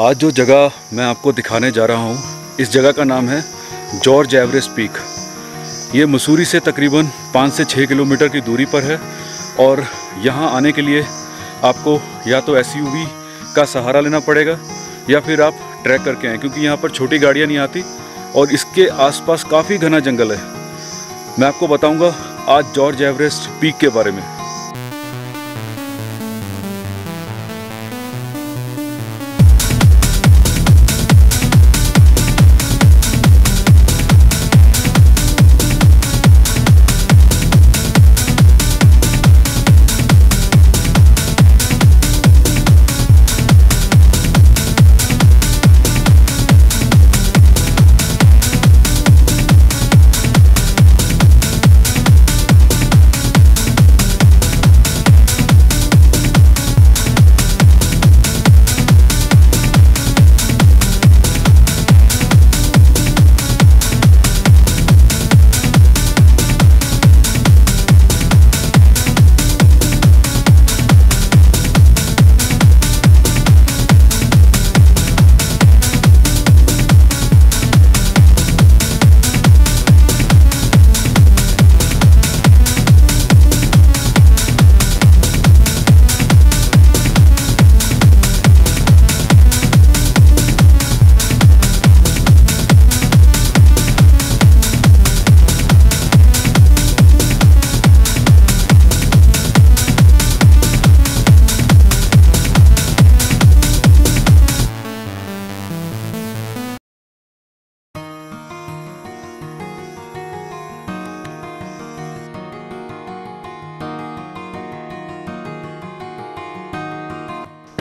आज जो जगह मैं आपको दिखाने जा रहा हूँ, इस जगह का नाम है जॉर्ज एवरेस्ट पीक। ये मसूरी से तकरीबन 5 से 6 किलोमीटर की दूरी पर है और यहाँ आने के लिए आपको या तो एसयूवी का सहारा लेना पड़ेगा या फिर आप ट्रैक करके आएँ, क्योंकि यहाँ पर छोटी गाड़ियाँ नहीं आती और इसके आसपास काफ़ी घना जंगल है। मैं आपको बताऊँगा आज जॉर्ज एवरेस्ट पीक के बारे में।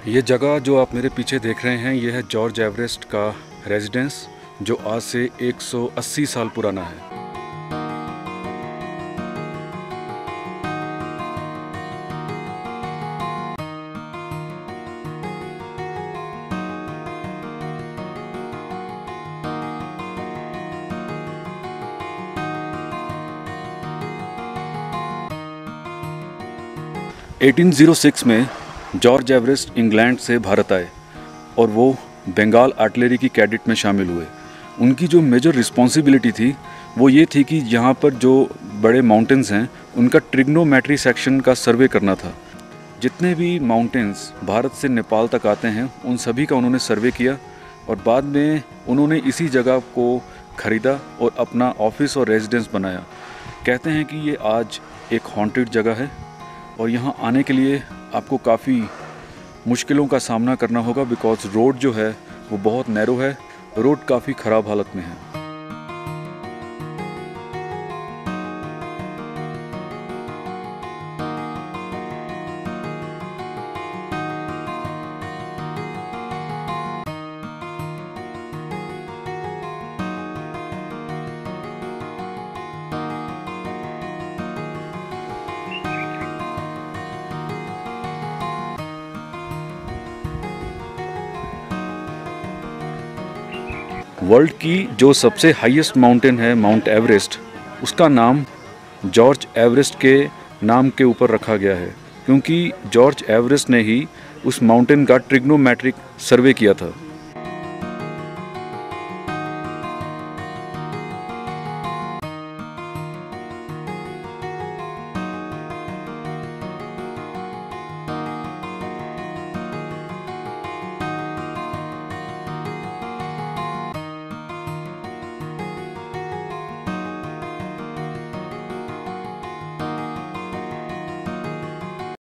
ये जगह जो आप मेरे पीछे देख रहे हैं, यह है जॉर्ज एवरेस्ट का रेजिडेंस, जो आज से 180 साल पुराना है। 1806 में जॉर्ज एवरेस्ट इंग्लैंड से भारत आए और वो बंगाल आर्टिलरी की कैडेट में शामिल हुए। उनकी जो मेजर रिस्पॉन्सिबिलिटी थी वो ये थी कि यहाँ पर जो बड़े माउंटेंस हैं उनका ट्रिग्नोमेट्री सेक्शन का सर्वे करना था। जितने भी माउंटेंस भारत से नेपाल तक आते हैं उन सभी का उन्होंने सर्वे किया और बाद में उन्होंने इसी जगह को ख़रीदा और अपना ऑफिस और रेजिडेंस बनाया। कहते हैं कि ये आज एक हॉन्टेड जगह है और यहाँ आने के लिए आपको काफ़ी मुश्किलों का सामना करना होगा, बिकॉज रोड जो है वो बहुत नैरो है, रोड काफ़ी ख़राब हालत में है। वर्ल्ड की जो सबसे हाईएस्ट माउंटेन है माउंट एवरेस्ट, उसका नाम जॉर्ज एवरेस्ट के नाम के ऊपर रखा गया है, क्योंकि जॉर्ज एवरेस्ट ने ही उस माउंटेन का ट्रिग्नोमेट्रिक सर्वे किया था।